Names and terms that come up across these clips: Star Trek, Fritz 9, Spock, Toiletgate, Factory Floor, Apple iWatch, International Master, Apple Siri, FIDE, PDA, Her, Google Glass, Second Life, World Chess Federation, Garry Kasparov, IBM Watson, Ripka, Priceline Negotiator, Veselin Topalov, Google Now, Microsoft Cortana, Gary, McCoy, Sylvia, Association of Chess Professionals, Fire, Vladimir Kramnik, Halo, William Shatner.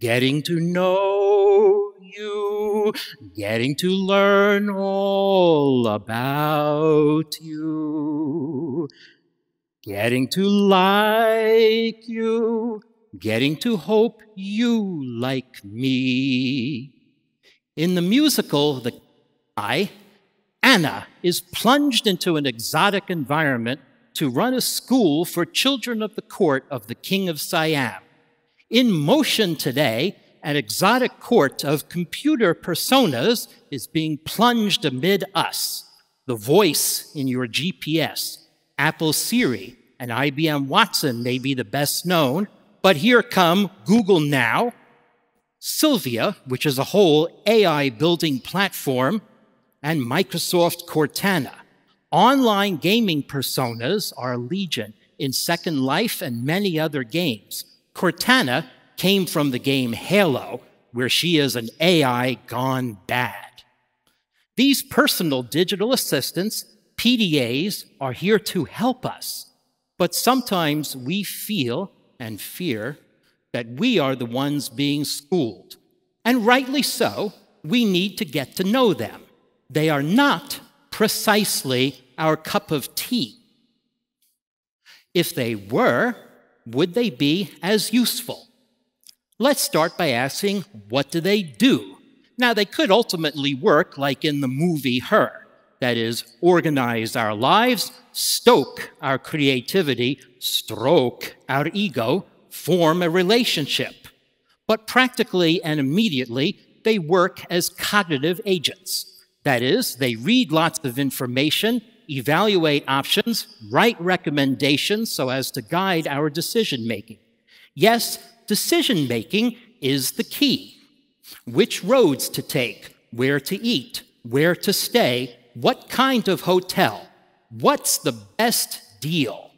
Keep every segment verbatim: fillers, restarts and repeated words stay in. Getting to know you, getting to learn all about you, getting to like you, getting to hope you like me. In the musical, the I, Anna is plunged into an exotic environment to run a school for children of the court of the King of Siam. In motion today, an exotic court of computer personas is being plunged amid us. The voice in your G P S, Apple Siri, and I B M Watson may be the best known, but here come Google Now, Sylvia, which is a whole A I building platform, and Microsoft Cortana. Online gaming personas are legion in Second Life and many other games. Cortana came from the game Halo, where she is an A I gone bad. These personal digital assistants, P D As, are here to help us, but sometimes we feel and fear that we are the ones being schooled, and rightly so. We need to get to know them. They are not precisely our cup of tea. If they were, would they be as useful? Let's start by asking, what do they do? Now, they could ultimately work like in the movie Her, that is, organize our lives, stoke our creativity, stroke our ego, form a relationship. But practically and immediately, they work as cognitive agents. That is, they read lots of information, evaluate options, write recommendations so as to guide our decision-making. Yes, decision-making is the key. Which roads to take, where to eat, where to stay, what kind of hotel, what's the best deal?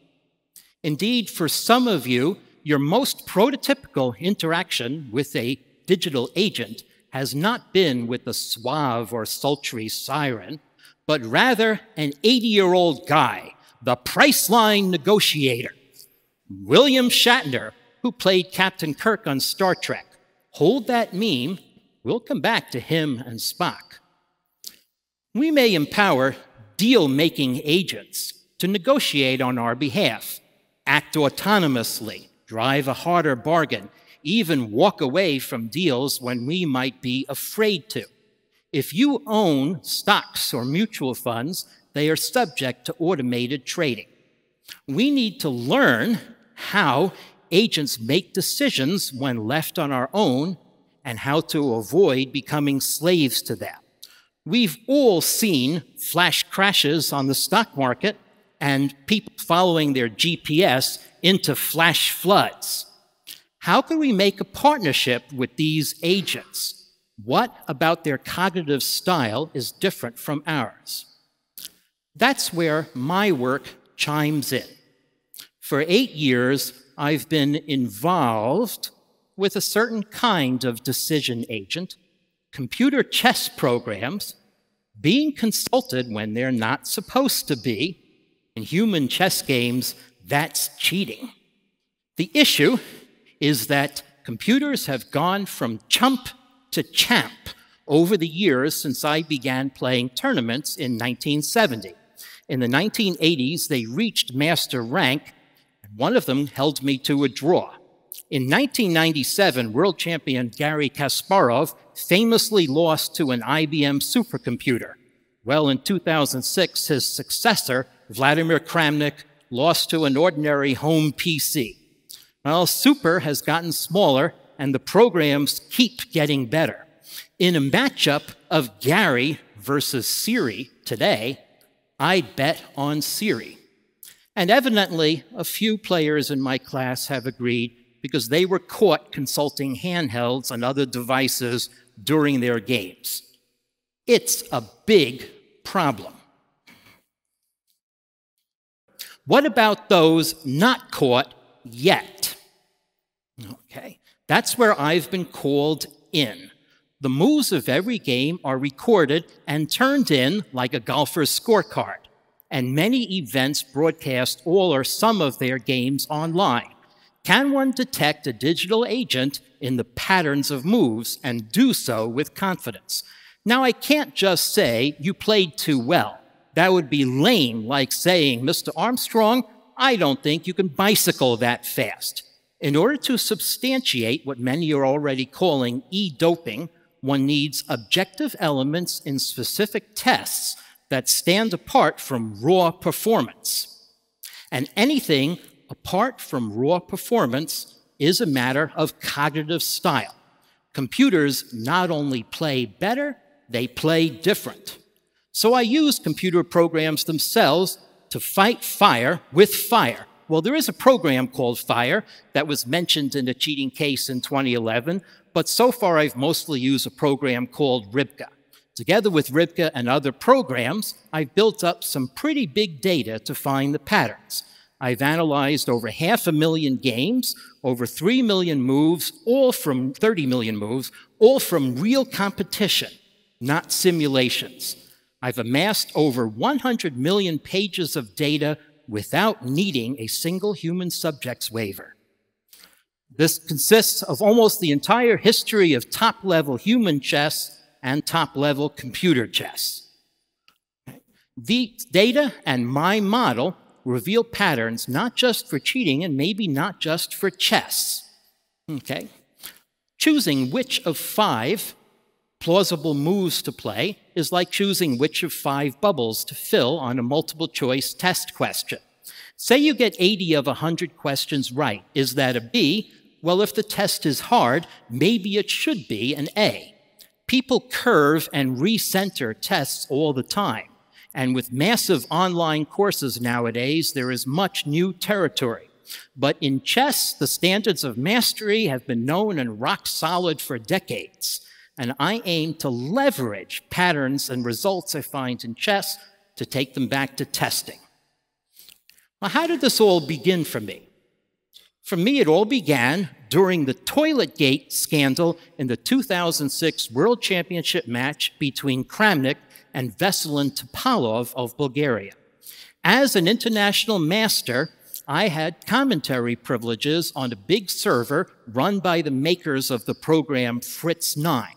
Indeed, for some of you, your most prototypical interaction with a digital agent has not been with a suave or sultry siren, but rather an eighty-year-old guy, the Priceline Negotiator, William Shatner, who played Captain Kirk on Star Trek. Hold that meme. We'll come back to him and Spock. We may empower deal-making agents to negotiate on our behalf, act autonomously, drive a harder bargain, even walk away from deals when we might be afraid to. If you own stocks or mutual funds, they are subject to automated trading. We need to learn how agents make decisions when left on our own and how to avoid becoming slaves to them. We've all seen flash crashes on the stock market and people following their G P S into flash floods. How can we make a partnership with these agents? What about their cognitive style is different from ours? That's where my work chimes in. For eight years, I've been involved with a certain kind of decision agent, computer chess programs, being consulted when they're not supposed to be. In human chess games, that's cheating. The issue is that computers have gone from chump to champ over the years since I began playing tournaments in nineteen seventy. In the nineteen eighties, they reached master rank, and one of them held me to a draw. In nineteen ninety-seven, world champion Garry Kasparov famously lost to an I B M supercomputer. Well, in two thousand six, his successor, Vladimir Kramnik, lost to an ordinary home P C. Well, super has gotten smaller, and the programs keep getting better. In a matchup of Gary versus Siri today, I bet on Siri. And evidently, a few players in my class have agreed because they were caught consulting handhelds and other devices during their games. It's a big problem. What about those not caught yet? Okay. That's where I've been called in. The moves of every game are recorded and turned in like a golfer's scorecard, and many events broadcast all or some of their games online. can one detect a digital agent in the patterns of moves and do so with confidence? Now, I can't just say you played too well. That would be lame, like saying, Mister Armstrong, I don't think you can bicycle that fast. In order to substantiate what many are already calling e-doping, one needs objective elements in specific tests that stand apart from raw performance. And anything apart from raw performance is a matter of cognitive style. Computers not only play better, they play different. So I use computer programs themselves to fight fire with fire. Well, there is a program called Fire that was mentioned in a cheating case in twenty eleven, but so far I've mostly used a program called Ripka. Together with Ripka and other programs, I've built up some pretty big data to find the patterns. I've analyzed over half a million games, over three million moves, all from thirty million moves, all from real competition, not simulations. I've amassed over one hundred million pages of data without needing a single human subject's waiver. This consists of almost the entire history of top-level human chess and top-level computer chess. The data and my model reveal patterns not just for cheating and maybe not just for chess. Okay. Choosing which of five plausible moves to play is like choosing which of five bubbles to fill on a multiple-choice test question. Say you get eighty of one hundred questions right. Is that a B? Well, if the test is hard, maybe it should be an A. People curve and recenter tests all the time. And with massive online courses nowadays, there is much new territory. But in chess, the standards of mastery have been known and rock solid for decades. And I aim to leverage patterns and results I find in chess to take them back to testing. Well, how did this all begin for me? For me, it all began during the Toiletgate scandal in the two thousand six World Championship match between Kramnik and Veselin Topalov of Bulgaria. As an international master, I had commentary privileges on a big server run by the makers of the program Fritz nine.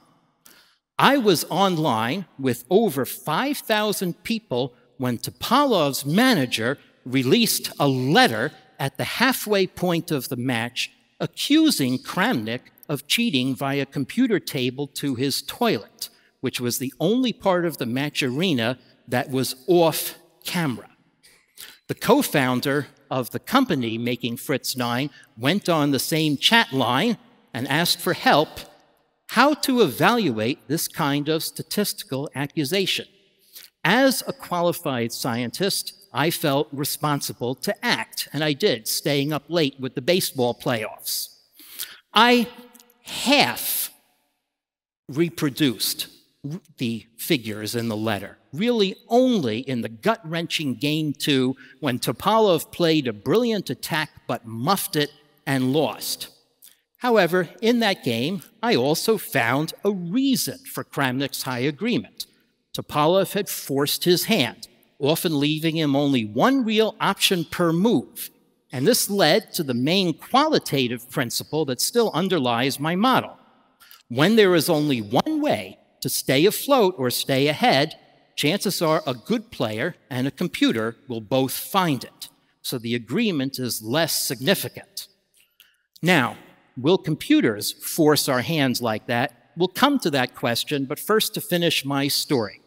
I was online with over five thousand people when Topalov's manager released a letter at the halfway point of the match accusing Kramnik of cheating via computer table to his toilet, which was the only part of the match arena that was off camera. The co-founder of the company making Fritz nine went on the same chat line and asked for help how to evaluate this kind of statistical accusation. As a qualified scientist, I felt responsible to act, and I did, staying up late with the baseball playoffs. I half reproduced the figures in the letter, really only in the gut-wrenching game two when Topalov played a brilliant attack but muffed it and lost. However, in that game, I also found a reason for Kramnik's high agreement. Topalov had forced his hand, often leaving him only one real option per move, and this led to the main qualitative principle that still underlies my model. When there is only one way to stay afloat or stay ahead, chances are a good player and a computer will both find it, so the agreement is less significant. Now, will computers force our hands like that? We'll come to that question, but first to finish my story.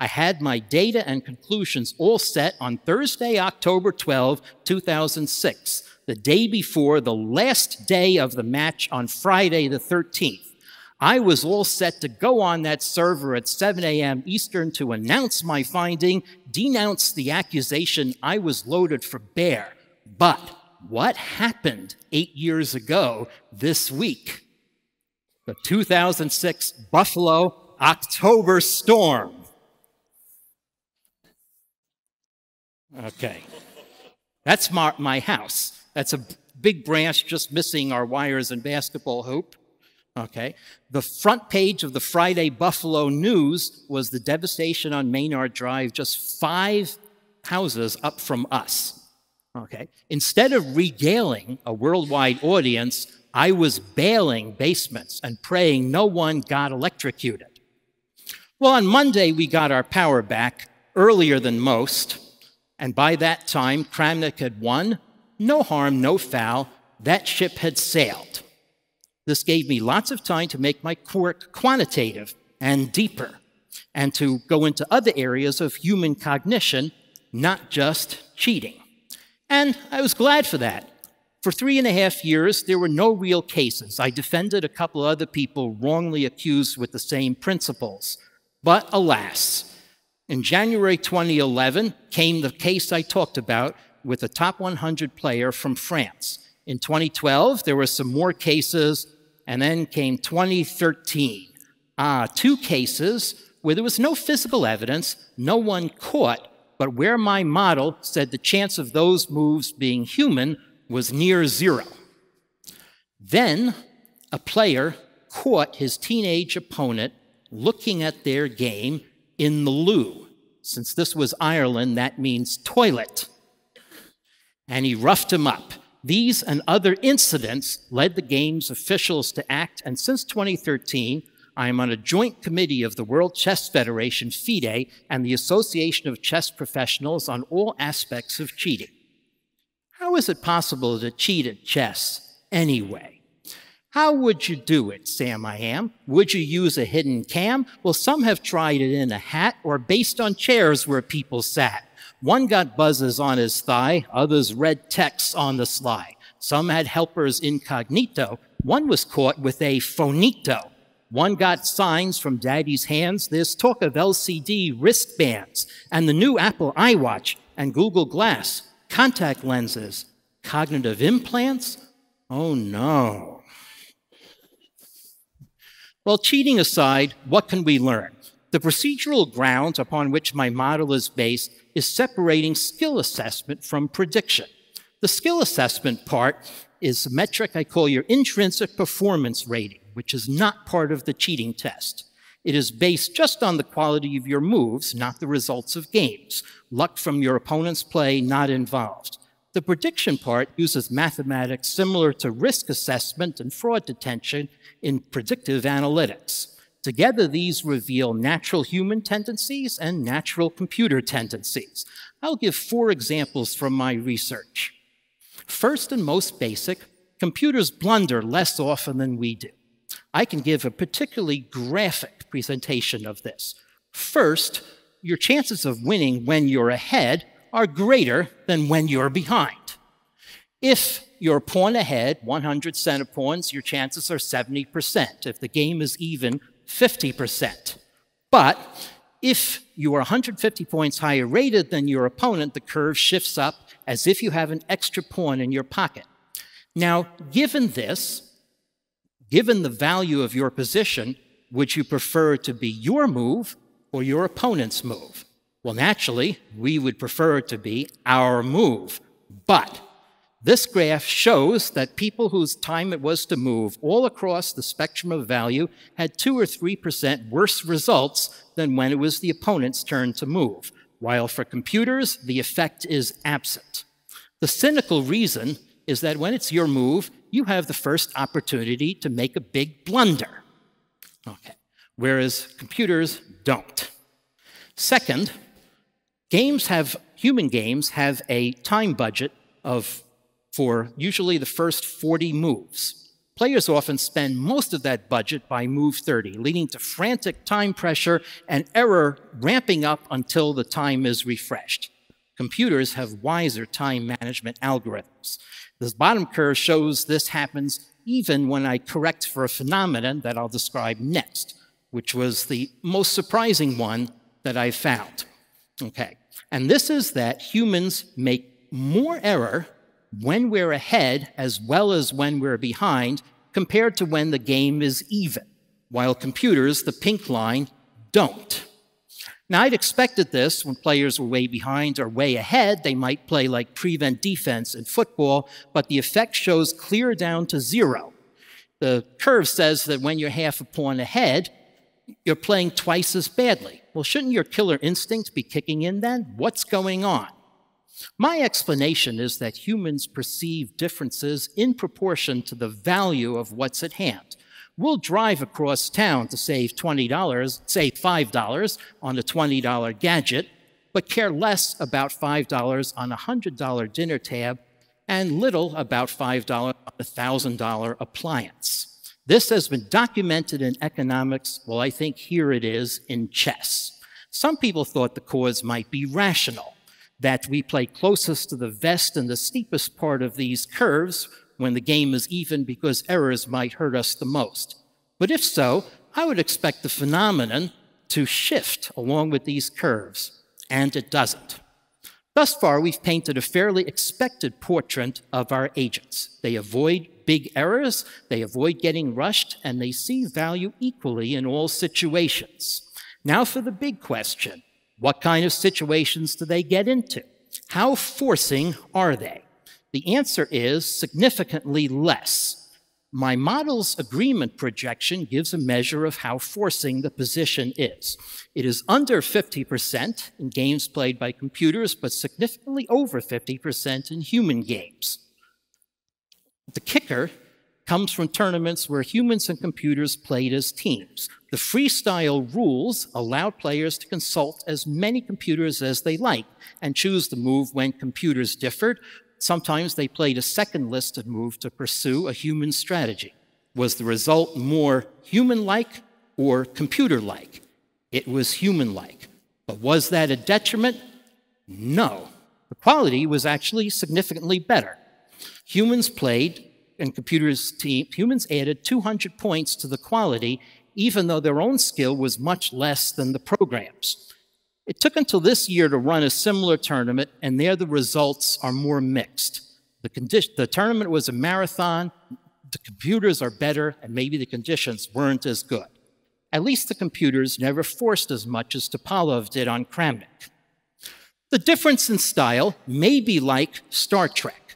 I had my data and conclusions all set on Thursday, October twelfth, two thousand six, the day before the last day of the match on Friday the thirteenth. I was all set to go on that server at seven A M Eastern to announce my finding, denounce the accusation. I was loaded for bear. But what happened eight years ago this week? The two thousand six Buffalo October storm. Okay. That's my, my house. That's a big branch just missing our wires and basketball hoop. Okay. The front page of the Friday Buffalo News was the devastation on Maynard Drive, just five houses up from us. Okay. Instead of regaling a worldwide audience, I was bailing basements and praying no one got electrocuted. Well, on Monday, we got our power back earlier than most. And by that time, Kramnik had won. No harm, no foul. That ship had sailed. This gave me lots of time to make my work quantitative and deeper and to go into other areas of human cognition, not just cheating. And I was glad for that. For three and a half years, there were no real cases. I defended a couple other people wrongly accused with the same principles. But alas, in January twenty eleven came the case I talked about with a top one hundred player from France. In twenty twelve, there were some more cases, and then came twenty thirteen. Ah, two cases where there was no physical evidence, no one caught, but where my model said the chance of those moves being human was near zero. Then a player caught his teenage opponent looking at their game in the loo. Since this was Ireland, that means toilet. And he roughed him up. These and other incidents led the game's officials to act, and since twenty thirteen, I am on a joint committee of the World Chess Federation, FIDE, and the Association of Chess Professionals on all aspects of cheating. How is it possible to cheat at chess anyway? How would you do it, Sam I Am? Would you use a hidden cam? Well, some have tried it in a hat or based on chairs where people sat. One got buzzers on his thigh, others read texts on the sly. Some had helpers incognito. One was caught with a phonito. One got signs from Daddy's hands. There's talk of L C D wristbands and the new Apple iWatch and Google Glass, contact lenses, cognitive implants. Oh, no. Well, cheating aside, what can we learn? The procedural ground upon which my model is based is separating skill assessment from prediction. The skill assessment part is a metric I call your intrinsic performance rating, which is not part of the cheating test. It is based just on the quality of your moves, not the results of games. Luck from your opponent's play not involved. The prediction part uses mathematics similar to risk assessment and fraud detection in predictive analytics. Together, these reveal natural human tendencies and natural computer tendencies. I'll give four examples from my research. First and most basic, computers blunder less often than we do. I can give a particularly graphic presentation of this. First, your chances of winning when you're ahead are greater than when you're behind. If you're pawn ahead, one hundred center pawns, your chances are seventy percent. If the game is even, fifty percent. But if you are one hundred fifty points higher rated than your opponent, the curve shifts up as if you have an extra pawn in your pocket. Now, given this, given the value of your position, would you prefer to be your move or your opponent's move? Well, naturally, we would prefer it to be our move. But this graph shows that people whose time it was to move all across the spectrum of value had two or three percent worse results than when it was the opponent's turn to move, while for computers, the effect is absent. The cynical reason is that when it's your move, you have the first opportunity to make a big blunder, okay, whereas computers don't. Second, games have, human games have a time budget of, for usually the first forty moves. Players often spend most of that budget by move thirty, leading to frantic time pressure and error ramping up until the time is refreshed. Computers have wiser time management algorithms. This bottom curve shows this happens even when I correct for a phenomenon that I'll describe next, which was the most surprising one that I found. Okay, and this is that humans make more error when we're ahead as well as when we're behind compared to when the game is even, while computers, the pink line, don't. Now, I'd expected this when players were way behind or way ahead. They might play like prevent defense in football, but the effect shows clear down to zero. The curve says that when you're half a pawn ahead, you're playing twice as badly. Well, shouldn't your killer instinct be kicking in then? What's going on? My explanation is that humans perceive differences in proportion to the value of what's at hand. We'll drive across town to save twenty dollars, save five dollars on a twenty dollar gadget, but care less about five dollars on a one hundred dollar dinner tab and little about five dollars on a one thousand dollar appliance. This has been documented in economics. Well, I think here it is in chess. Some people thought the cause might be rational, that we play closest to the vest in the steepest part of these curves when the game is even because errors might hurt us the most. But if so, I would expect the phenomenon to shift along with these curves, and it doesn't. Thus far, we've painted a fairly expected portrait of our agents. They avoid big errors, they avoid getting rushed, and they see value equally in all situations. Now for the big question. What kind of situations do they get into? How forcing are they? The answer is significantly less. My model's agreement projection gives a measure of how forcing the position is. It is under fifty percent in games played by computers, but significantly over fifty percent in human games. The kicker comes from tournaments where humans and computers played as teams. The freestyle rules allow players to consult as many computers as they like and choose the move when computers differed. Sometimes they played a second listed move to pursue a human strategy. Was the result more human-like or computer-like? It was human-like. But was that a detriment? No. The quality was actually significantly better. Humans played and computers team, humans added two hundred points to the quality, even though their own skill was much less than the program's. It took until this year to run a similar tournament, and there the results are more mixed. The, condi- the tournament was a marathon, the computers are better, and maybe the conditions weren't as good. At least the computers never forced as much as Topalov did on Kramnik. The difference in style may be like Star Trek.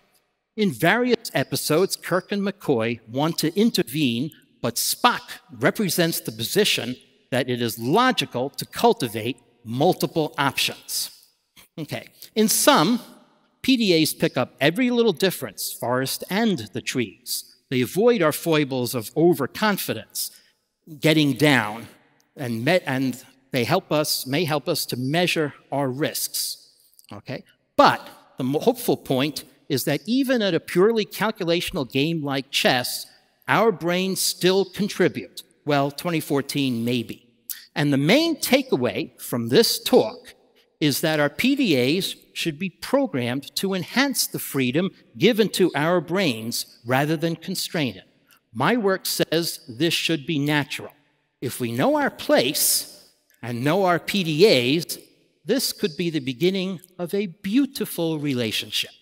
In various episodes, Kirk and McCoy want to intervene, but Spock represents the position that it is logical to cultivate multiple options. Okay. In sum, P D As pick up every little difference, forest and the trees. They avoid our foibles of overconfidence, getting down, and, and they help us, may help us to measure our risks. Okay. But the hopeful point is that even at a purely calculational game like chess, our brains still contribute. Well, twenty fourteen maybe. And the main takeaway from this talk is that our P D As should be programmed to enhance the freedom given to our brains rather than constrain it. My work says this should be natural. If we know our place and know our P D As, this could be the beginning of a beautiful relationship.